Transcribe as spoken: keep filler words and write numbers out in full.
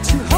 that you